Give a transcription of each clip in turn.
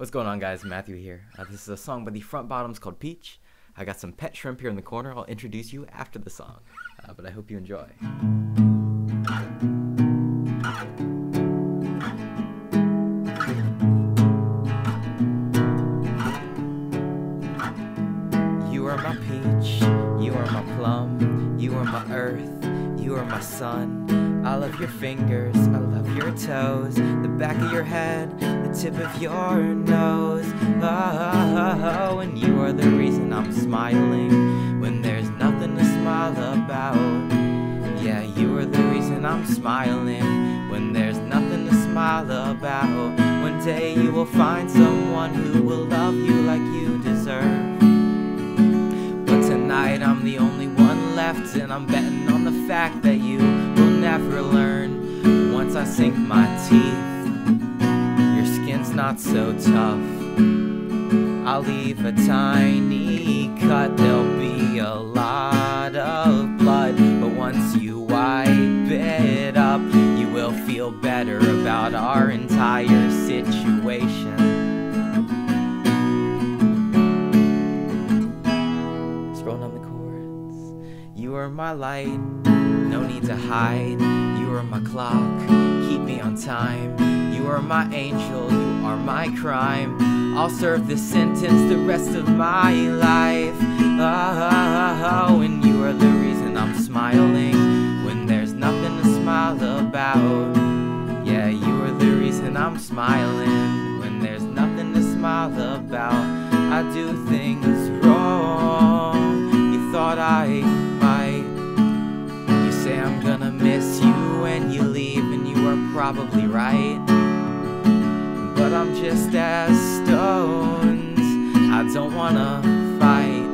What's going on, guys? Matthew here. This is a song by The Front Bottoms called Peach. I got some pet shrimp here in the corner. I'll introduce you after the song, but I hope you enjoy. You are my peach, you are my plum, you are my earth, you are my sun. I love your fingers, I love your toes, the back of your head, tip of your nose. Oh, and you are the reason I'm smiling when there's nothing to smile about. Yeah, you are the reason I'm smiling when there's nothing to smile about. One day you will find someone who will love you like you deserve, but tonight I'm the only one left, and I'm betting on the fact that you will never learn. Once I sink my teeth, not so tough, I'll leave a tiny cut. There'll be a lot of blood, but once you wipe it up, you will feel better about our entire situation. Scroll down the chords. You are my light, no need to hide. You are my clock, keep me on time. You are my angel, you are my crime. I'll serve this sentence the rest of my life. Oh, and you are the reason I'm smiling when there's nothing to smile about. Yeah, you are the reason I'm smiling when there's nothing to smile about. I do things wrong, you thought I might. You say I'm gonna miss you when you leave, and you are probably right. But I'm just as stoned, I don't wanna fight.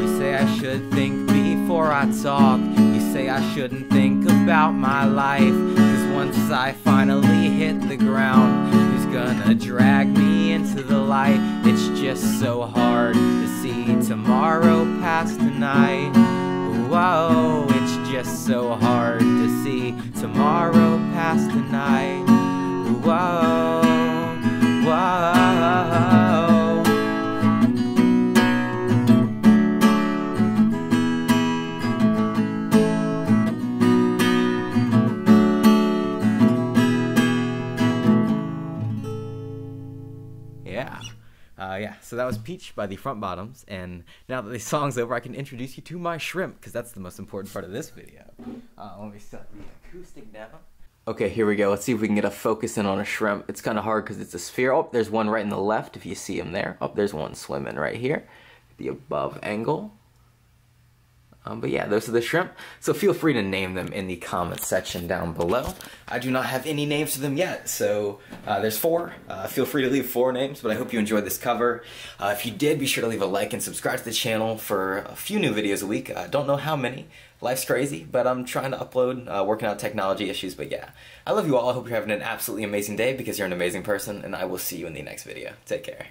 You say I should think before I talk. You say I shouldn't think about my life, 'cause once I finally hit the ground, who's gonna drag me into the light? It's just so hard to see tomorrow past tonight. Whoa, it's just so hard to see tomorrow past tonight. Whoa, whoa. Yeah. So that was Peach by The Front Bottoms, and now that the song's over, I can introduce you to my shrimp, because that's the most important part of this video. Let me set the acoustic down. Okay, here we go. Let's see if we can get a focus in on a shrimp. It's kind of hard because it's a sphere. Oh, there's one right in the left if you see him there. Oh, there's one swimming right here, the above angle. But yeah, those are the shrimp. So feel free to name them in the comment section down below. I do not have any names for them yet, so there's four. Feel free to leave four names, but I hope you enjoyed this cover. If you did, be sure to leave a like and subscribe to the channel for a few new videos a week. I don't know how many. Life's crazy, but I'm trying to upload, working out technology issues, but yeah. I love you all. I hope you're having an absolutely amazing day, because you're an amazing person, and I will see you in the next video. Take care.